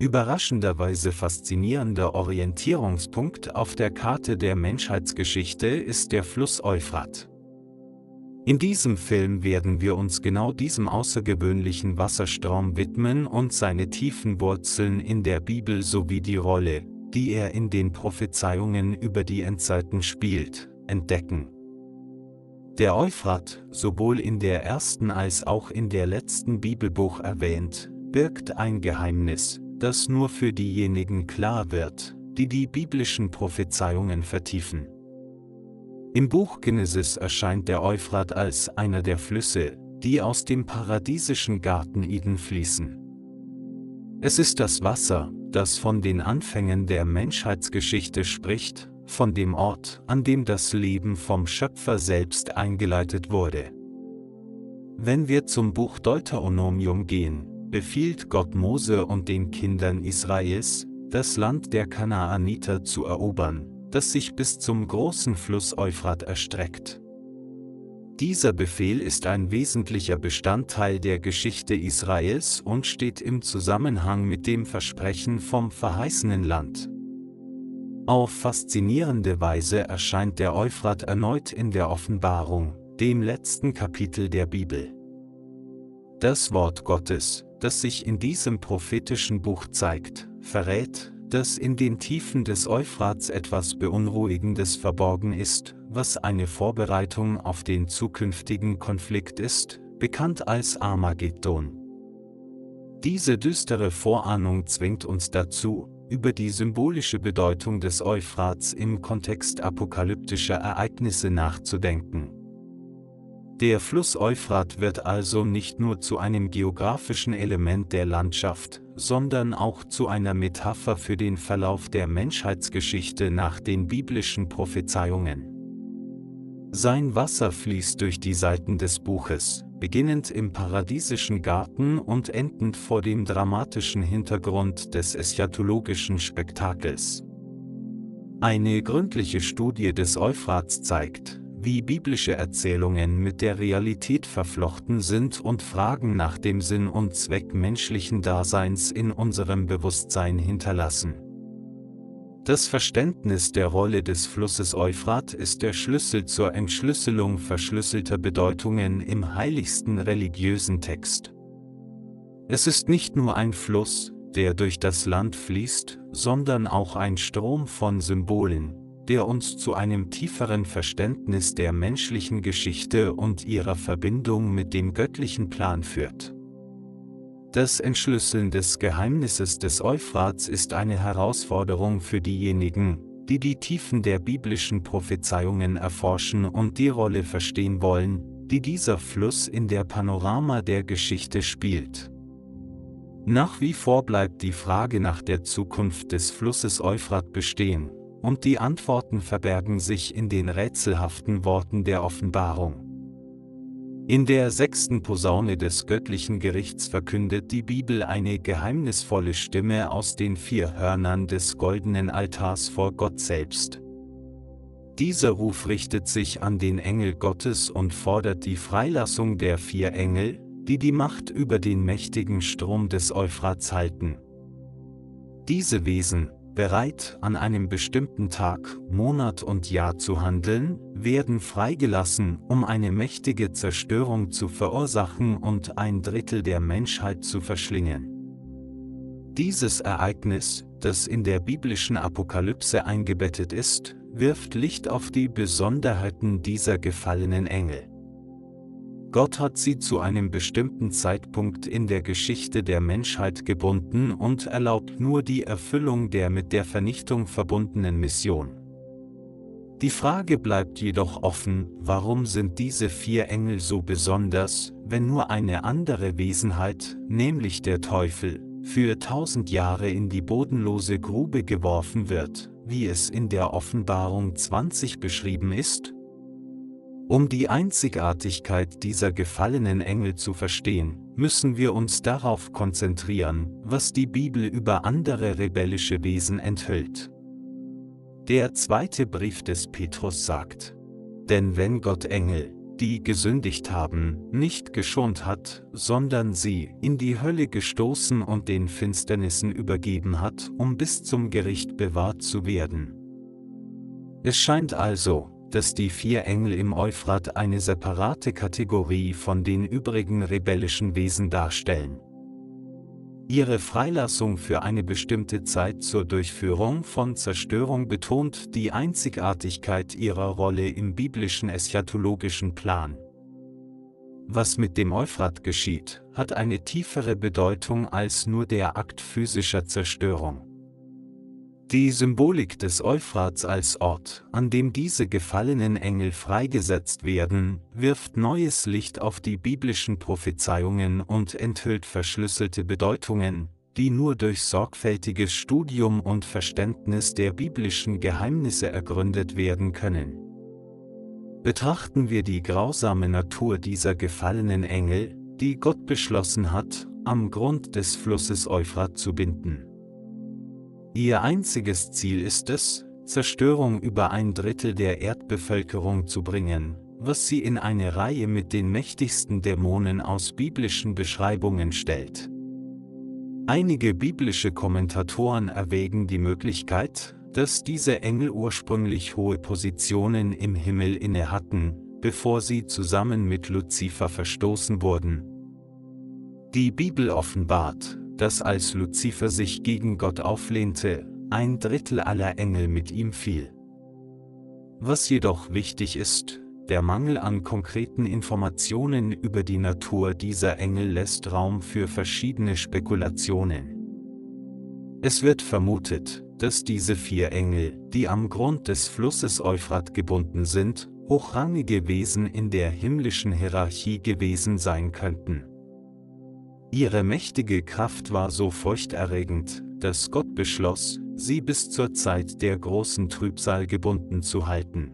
Überraschenderweise faszinierender Orientierungspunkt auf der Karte der Menschheitsgeschichte ist der Fluss Euphrat. In diesem Film werden wir uns genau diesem außergewöhnlichen Wasserstrom widmen und seine tiefen Wurzeln in der Bibel sowie die Rolle, die er in den Prophezeiungen über die Endzeiten spielt, entdecken. Der Euphrat, sowohl in der ersten als auch in der letzten Bibelbuch erwähnt, birgt ein Geheimnis, das nur für diejenigen klar wird, die die biblischen Prophezeiungen vertiefen. Im Buch Genesis erscheint der Euphrat als einer der Flüsse, die aus dem paradiesischen Garten Eden fließen. Es ist das Wasser, das von den Anfängen der Menschheitsgeschichte spricht, von dem Ort, an dem das Leben vom Schöpfer selbst eingeleitet wurde. Wenn wir zum Buch Deuteronomium gehen, befiehlt Gott Mose und den Kindern Israels, das Land der Kanaaniter zu erobern, das sich bis zum großen Fluss Euphrat erstreckt. Dieser Befehl ist ein wesentlicher Bestandteil der Geschichte Israels und steht im Zusammenhang mit dem Versprechen vom verheißenen Land. Auf faszinierende Weise erscheint der Euphrat erneut in der Offenbarung, dem letzten Kapitel der Bibel. Das Wort Gottes, das sich in diesem prophetischen Buch zeigt, verrät, dass in den Tiefen des Euphrats etwas Beunruhigendes verborgen ist, was eine Vorbereitung auf den zukünftigen Konflikt ist, bekannt als Armageddon. Diese düstere Vorahnung zwingt uns dazu, über die symbolische Bedeutung des Euphrats im Kontext apokalyptischer Ereignisse nachzudenken. Der Fluss Euphrat wird also nicht nur zu einem geografischen Element der Landschaft, sondern auch zu einer Metapher für den Verlauf der Menschheitsgeschichte nach den biblischen Prophezeiungen. Sein Wasser fließt durch die Seiten des Buches, beginnend im paradiesischen Garten und endend vor dem dramatischen Hintergrund des eschatologischen Spektakels. Eine gründliche Studie des Euphrats zeigt, wie biblische Erzählungen mit der Realität verflochten sind und Fragen nach dem Sinn und Zweck menschlichen Daseins in unserem Bewusstsein hinterlassen. Das Verständnis der Rolle des Flusses Euphrat ist der Schlüssel zur Entschlüsselung verschlüsselter Bedeutungen im heiligsten religiösen Text. Es ist nicht nur ein Fluss, der durch das Land fließt, sondern auch ein Strom von Symbolen, der uns zu einem tieferen Verständnis der menschlichen Geschichte und ihrer Verbindung mit dem göttlichen Plan führt. Das Entschlüsseln des Geheimnisses des Euphrats ist eine Herausforderung für diejenigen, die die Tiefen der biblischen Prophezeiungen erforschen und die Rolle verstehen wollen, die dieser Fluss in der Panorama der Geschichte spielt. Nach wie vor bleibt die Frage nach der Zukunft des Flusses Euphrat bestehen. Und die Antworten verbergen sich in den rätselhaften Worten der Offenbarung. In der 6. Posaune des göttlichen Gerichts verkündet die Bibel eine geheimnisvolle Stimme aus den 4 Hörnern des goldenen Altars vor Gott selbst. Dieser Ruf richtet sich an den Engel Gottes und fordert die Freilassung der 4 Engel, die die Macht über den mächtigen Strom des Euphrats halten. Diese Wesen, bereit, an einem bestimmten Tag, Monat und Jahr zu handeln, werden freigelassen, um eine mächtige Zerstörung zu verursachen und 1/3 der Menschheit zu verschlingen. Dieses Ereignis, das in der biblischen Apokalypse eingebettet ist, wirft Licht auf die Besonderheiten dieser gefallenen Engel. Gott hat sie zu einem bestimmten Zeitpunkt in der Geschichte der Menschheit gebunden und erlaubt nur die Erfüllung der mit der Vernichtung verbundenen Mission. Die Frage bleibt jedoch offen, warum sind diese 4 Engel so besonders, wenn nur eine andere Wesenheit, nämlich der Teufel, für 1000 Jahre in die bodenlose Grube geworfen wird, wie es in der Offenbarung 20 beschrieben ist? Um die Einzigartigkeit dieser gefallenen Engel zu verstehen, müssen wir uns darauf konzentrieren, was die Bibel über andere rebellische Wesen enthüllt. Der 2. Brief des Petrus sagt: Denn wenn Gott Engel, die gesündigt haben, nicht geschont hat, sondern sie in die Hölle gestoßen und den Finsternissen übergeben hat, um bis zum Gericht bewahrt zu werden. Es scheint also, dass die vier Engel im Euphrat eine separate Kategorie von den übrigen rebellischen Wesen darstellen. Ihre Freilassung für eine bestimmte Zeit zur Durchführung von Zerstörung betont die Einzigartigkeit ihrer Rolle im biblischen eschatologischen Plan. Was mit dem Euphrat geschieht, hat eine tiefere Bedeutung als nur der Akt physischer Zerstörung. Die Symbolik des Euphrats als Ort, an dem diese gefallenen Engel freigesetzt werden, wirft neues Licht auf die biblischen Prophezeiungen und enthüllt verschlüsselte Bedeutungen, die nur durch sorgfältiges Studium und Verständnis der biblischen Geheimnisse ergründet werden können. Betrachten wir die grausame Natur dieser gefallenen Engel, die Gott beschlossen hat, am Grund des Flusses Euphrat zu binden. Ihr einziges Ziel ist es, Zerstörung über 1/3 der Erdbevölkerung zu bringen, was sie in eine Reihe mit den mächtigsten Dämonen aus biblischen Beschreibungen stellt. Einige biblische Kommentatoren erwägen die Möglichkeit, dass diese Engel ursprünglich hohe Positionen im Himmel inne hatten, bevor sie zusammen mit Luzifer verstoßen wurden. Die Bibel offenbart, dass als Luzifer sich gegen Gott auflehnte, 1/3 aller Engel mit ihm fiel. Was jedoch wichtig ist, der Mangel an konkreten Informationen über die Natur dieser Engel lässt Raum für verschiedene Spekulationen. Es wird vermutet, dass diese vier Engel, die am Grund des Flusses Euphrat gebunden sind, hochrangige Wesen in der himmlischen Hierarchie gewesen sein könnten. Ihre mächtige Kraft war so furchterregend, dass Gott beschloss, sie bis zur Zeit der großen Trübsal gebunden zu halten.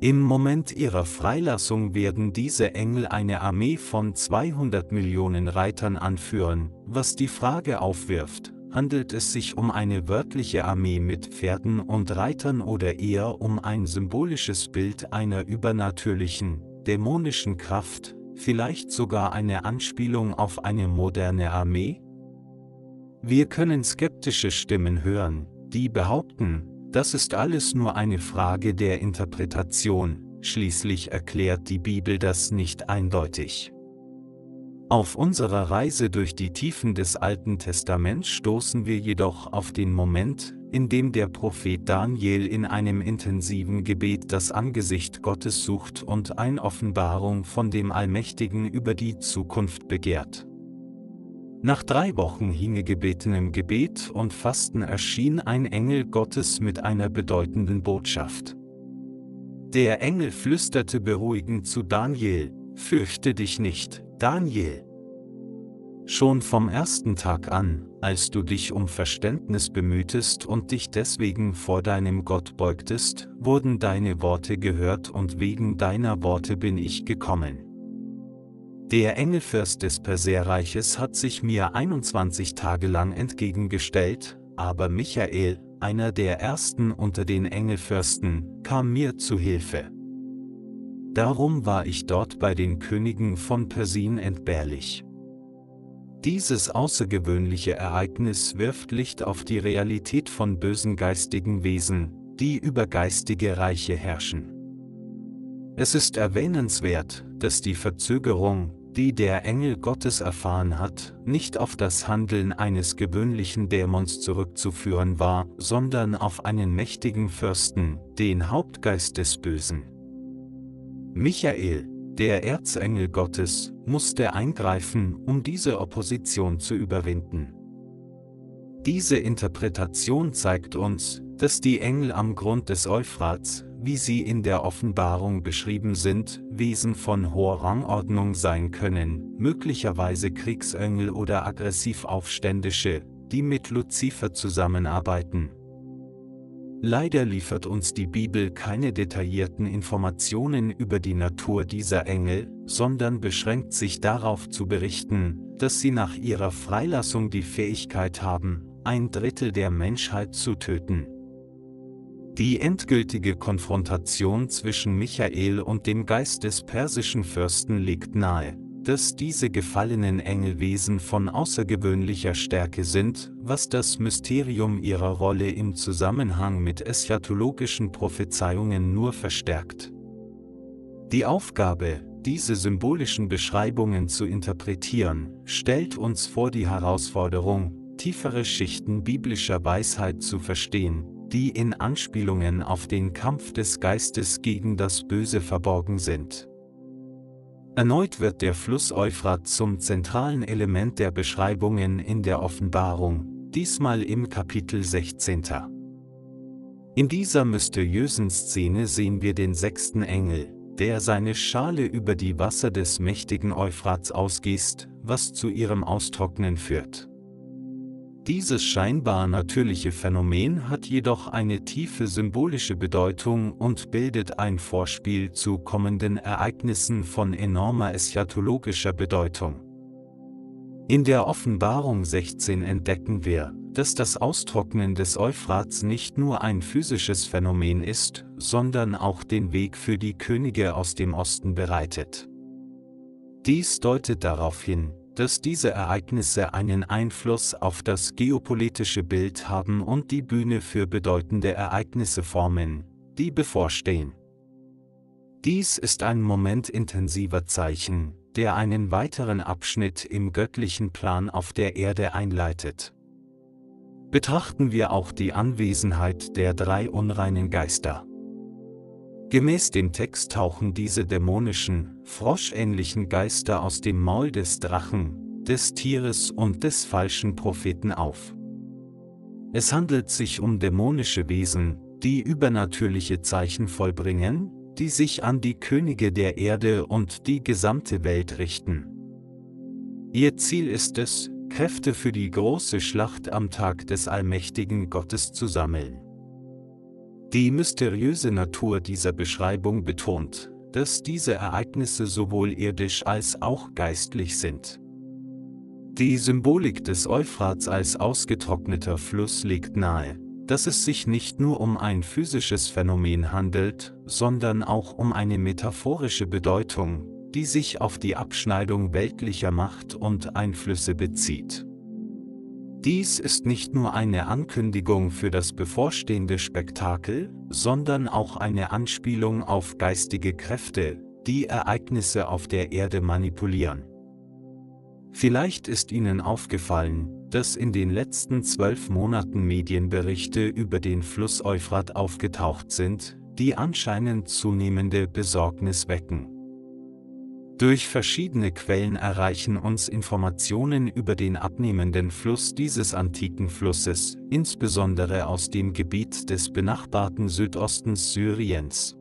Im Moment ihrer Freilassung werden diese Engel eine Armee von 200 Millionen Reitern anführen, was die Frage aufwirft, handelt es sich um eine wörtliche Armee mit Pferden und Reitern oder eher um ein symbolisches Bild einer übernatürlichen, dämonischen Kraft? Vielleicht sogar eine Anspielung auf eine moderne Armee? Wir können skeptische Stimmen hören, die behaupten, das ist alles nur eine Frage der Interpretation, schließlich erklärt die Bibel das nicht eindeutig. Auf unserer Reise durch die Tiefen des Alten Testaments stoßen wir jedoch auf den Moment, in dem der Prophet Daniel in einem intensiven Gebet das Angesicht Gottes sucht und eine Offenbarung von dem Allmächtigen über die Zukunft begehrt. Nach 3 Wochen hingebetenem Gebet und Fasten erschien ein Engel Gottes mit einer bedeutenden Botschaft. Der Engel flüsterte beruhigend zu Daniel: Fürchte dich nicht, Daniel. Schon vom ersten Tag an, als du dich um Verständnis bemühtest und dich deswegen vor deinem Gott beugtest, wurden deine Worte gehört und wegen deiner Worte bin ich gekommen. Der Engelfürst des Perserreiches hat sich mir 21 Tage lang entgegengestellt, aber Michael, einer der ersten unter den Engelfürsten, kam mir zu Hilfe. Darum war ich dort bei den Königen von Persien entbehrlich. Dieses außergewöhnliche Ereignis wirft Licht auf die Realität von bösen geistigen Wesen, die über geistige Reiche herrschen. Es ist erwähnenswert, dass die Verzögerung, die der Engel Gottes erfahren hat, nicht auf das Handeln eines gewöhnlichen Dämons zurückzuführen war, sondern auf einen mächtigen Fürsten, den Hauptgeist des Bösen. Michael, der Erzengel Gottes, musste eingreifen, um diese Opposition zu überwinden. Diese Interpretation zeigt uns, dass die Engel am Grund des Euphrats, wie sie in der Offenbarung beschrieben sind, Wesen von hoher Rangordnung sein können, möglicherweise Kriegsengel oder aggressiv Aufständische, die mit Luzifer zusammenarbeiten. Leider liefert uns die Bibel keine detaillierten Informationen über die Natur dieser Engel, sondern beschränkt sich darauf zu berichten, dass sie nach ihrer Freilassung die Fähigkeit haben, 1/3 der Menschheit zu töten. Die endgültige Konfrontation zwischen Michael und dem Geist des persischen Fürsten legt nahe, dass diese gefallenen Engelwesen von außergewöhnlicher Stärke sind, was das Mysterium ihrer Rolle im Zusammenhang mit eschatologischen Prophezeiungen nur verstärkt. Die Aufgabe, diese symbolischen Beschreibungen zu interpretieren, stellt uns vor die Herausforderung, tiefere Schichten biblischer Weisheit zu verstehen, die in Anspielungen auf den Kampf des Geistes gegen das Böse verborgen sind. Erneut wird der Fluss Euphrat zum zentralen Element der Beschreibungen in der Offenbarung, diesmal im Kapitel 16. In dieser mysteriösen Szene sehen wir den sechsten Engel, der seine Schale über die Wasser des mächtigen Euphrats ausgießt, was zu ihrem Austrocknen führt. Dieses scheinbar natürliche Phänomen hat jedoch eine tiefe symbolische Bedeutung und bildet ein Vorspiel zu kommenden Ereignissen von enormer eschatologischer Bedeutung. In der Offenbarung 16 entdecken wir, dass das Austrocknen des Euphrats nicht nur ein physisches Phänomen ist, sondern auch den Weg für die Könige aus dem Osten bereitet. Dies deutet darauf hin, dass diese Ereignisse einen Einfluss auf das geopolitische Bild haben und die Bühne für bedeutende Ereignisse formen, die bevorstehen. Dies ist ein Moment intensiver Zeichen, der einen weiteren Abschnitt im göttlichen Plan auf der Erde einleitet. Betrachten wir auch die Anwesenheit der drei unreinen Geister. Gemäß dem Text tauchen diese dämonischen, froschähnlichen Geister aus dem Maul des Drachen, des Tieres und des falschen Propheten auf. Es handelt sich um dämonische Wesen, die übernatürliche Zeichen vollbringen, die sich an die Könige der Erde und die gesamte Welt richten. Ihr Ziel ist es, Kräfte für die große Schlacht am Tag des allmächtigen Gottes zu sammeln. Die mysteriöse Natur dieser Beschreibung betont, dass diese Ereignisse sowohl irdisch als auch geistlich sind. Die Symbolik des Euphrats als ausgetrockneter Fluss legt nahe, dass es sich nicht nur um ein physisches Phänomen handelt, sondern auch um eine metaphorische Bedeutung, die sich auf die Abschneidung weltlicher Macht und Einflüsse bezieht. Dies ist nicht nur eine Ankündigung für das bevorstehende Spektakel, sondern auch eine Anspielung auf geistige Kräfte, die Ereignisse auf der Erde manipulieren. Vielleicht ist Ihnen aufgefallen, dass in den letzten 12 Monaten Medienberichte über den Fluss Euphrat aufgetaucht sind, die anscheinend zunehmende Besorgnis wecken. Durch verschiedene Quellen erreichen uns Informationen über den abnehmenden Fluss dieses antiken Flusses, insbesondere aus dem Gebiet des benachbarten Südostens Syriens.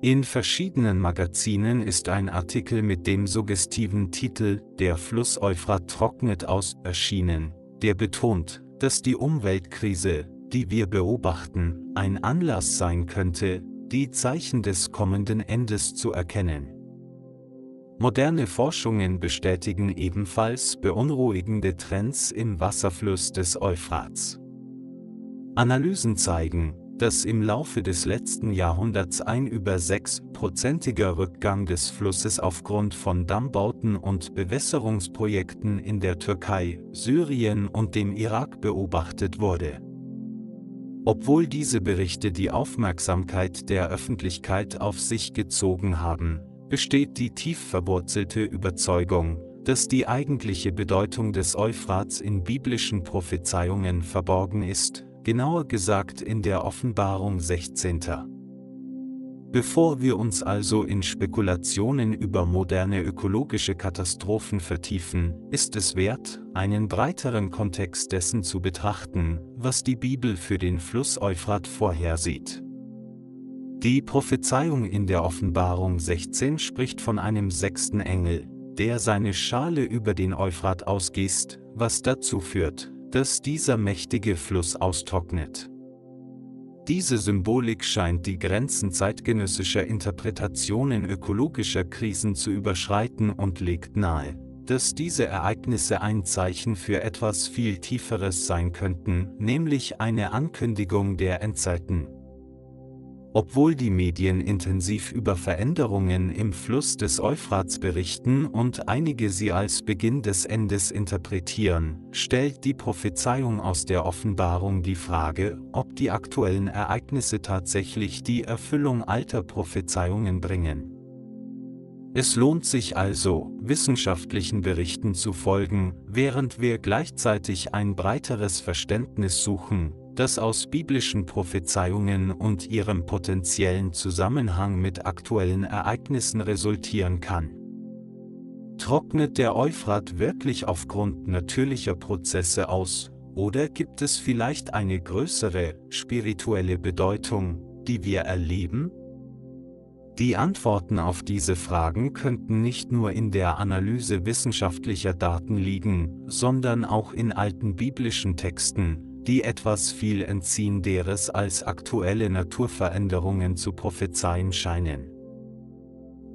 In verschiedenen Magazinen ist ein Artikel mit dem suggestiven Titel „Der Fluss Euphrat trocknet aus“ erschienen, der betont, dass die Umweltkrise, die wir beobachten, ein Anlass sein könnte, die Zeichen des kommenden Endes zu erkennen. Moderne Forschungen bestätigen ebenfalls beunruhigende Trends im Wasserfluss des Euphrats. Analysen zeigen, dass im Laufe des letzten Jahrhunderts ein über 6%iger Rückgang des Flusses aufgrund von Dammbauten und Bewässerungsprojekten in der Türkei, Syrien und dem Irak beobachtet wurde. Obwohl diese Berichte die Aufmerksamkeit der Öffentlichkeit auf sich gezogen haben, besteht die tief verwurzelte Überzeugung, dass die eigentliche Bedeutung des Euphrats in biblischen Prophezeiungen verborgen ist, genauer gesagt in der Offenbarung 16. Bevor wir uns also in Spekulationen über moderne ökologische Katastrophen vertiefen, ist es wert, einen breiteren Kontext dessen zu betrachten, was die Bibel für den Fluss Euphrat vorhersieht. Die Prophezeiung in der Offenbarung 16 spricht von einem sechsten Engel, der seine Schale über den Euphrat ausgießt, was dazu führt, dass dieser mächtige Fluss austrocknet. Diese Symbolik scheint die Grenzen zeitgenössischer Interpretationen ökologischer Krisen zu überschreiten und legt nahe, dass diese Ereignisse ein Zeichen für etwas viel Tieferes sein könnten, nämlich eine Ankündigung der Endzeiten. Obwohl die Medien intensiv über Veränderungen im Fluss des Euphrats berichten und einige sie als Beginn des Endes interpretieren, stellt die Prophezeiung aus der Offenbarung die Frage, ob die aktuellen Ereignisse tatsächlich die Erfüllung alter Prophezeiungen bringen. Es lohnt sich also, wissenschaftlichen Berichten zu folgen, während wir gleichzeitig ein breiteres Verständnis suchen, das aus biblischen Prophezeiungen und ihrem potenziellen Zusammenhang mit aktuellen Ereignissen resultieren kann. Trocknet der Euphrat wirklich aufgrund natürlicher Prozesse aus, oder gibt es vielleicht eine größere, spirituelle Bedeutung, die wir erleben? Die Antworten auf diese Fragen könnten nicht nur in der Analyse wissenschaftlicher Daten liegen, sondern auch in alten biblischen Texten, die etwas viel Entziehenderes als aktuelle Naturveränderungen zu prophezeien scheinen.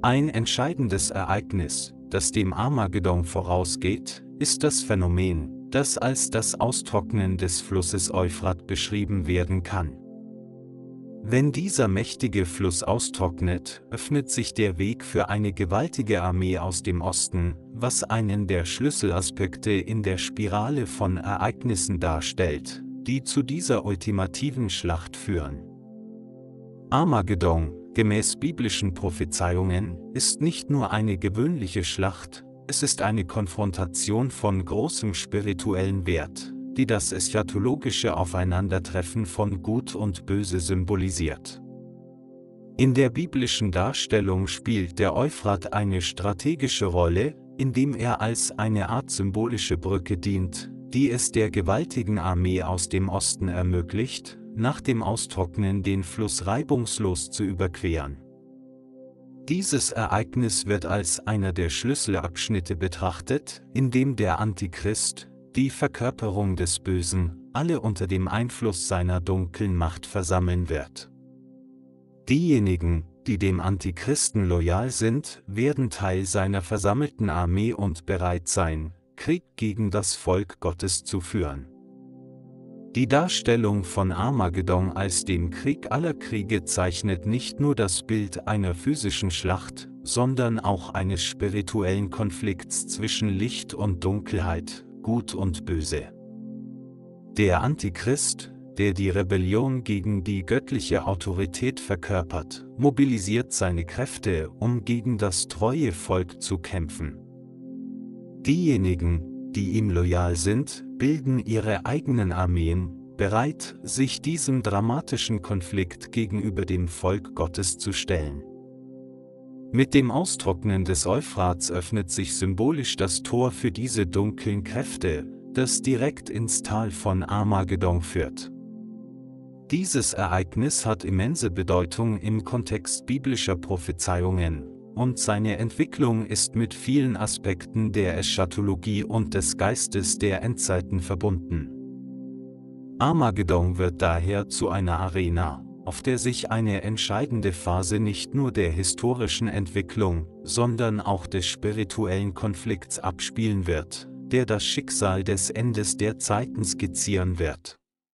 Ein entscheidendes Ereignis, das dem Armageddon vorausgeht, ist das Phänomen, das als das Austrocknen des Flusses Euphrat beschrieben werden kann. Wenn dieser mächtige Fluss austrocknet, öffnet sich der Weg für eine gewaltige Armee aus dem Osten, was einen der Schlüsselaspekte in der Spirale von Ereignissen darstellt, die zu dieser ultimativen Schlacht führen. Armageddon, gemäß biblischen Prophezeiungen, ist nicht nur eine gewöhnliche Schlacht, es ist eine Konfrontation von großem spirituellen Wert, die das eschatologische Aufeinandertreffen von Gut und Böse symbolisiert. In der biblischen Darstellung spielt der Euphrat eine strategische Rolle, indem er als eine Art symbolische Brücke dient, die es der gewaltigen Armee aus dem Osten ermöglicht, nach dem Austrocknen den Fluss reibungslos zu überqueren. Dieses Ereignis wird als einer der Schlüsselabschnitte betrachtet, in dem der Antichrist, die Verkörperung des Bösen, alle unter dem Einfluss seiner dunklen Macht versammeln wird. Diejenigen, die dem Antichristen loyal sind, werden Teil seiner versammelten Armee und bereit sein, Krieg gegen das Volk Gottes zu führen. Die Darstellung von Armageddon als dem Krieg aller Kriege zeichnet nicht nur das Bild einer physischen Schlacht, sondern auch eines spirituellen Konflikts zwischen Licht und Dunkelheit, Gut und Böse. Der Antichrist, der die Rebellion gegen die göttliche Autorität verkörpert, mobilisiert seine Kräfte, um gegen das treue Volk zu kämpfen. Diejenigen, die ihm loyal sind, bilden ihre eigenen Armeen, bereit, sich diesem dramatischen Konflikt gegenüber dem Volk Gottes zu stellen. Mit dem Austrocknen des Euphrats öffnet sich symbolisch das Tor für diese dunklen Kräfte, das direkt ins Tal von Armageddon führt. Dieses Ereignis hat immense Bedeutung im Kontext biblischer Prophezeiungen, und seine Entwicklung ist mit vielen Aspekten der Eschatologie und des Geistes der Endzeiten verbunden. Armageddon wird daher zu einer Arena, auf der sich eine entscheidende Phase nicht nur der historischen Entwicklung, sondern auch des spirituellen Konflikts abspielen wird, der das Schicksal des Endes der Zeiten skizzieren wird.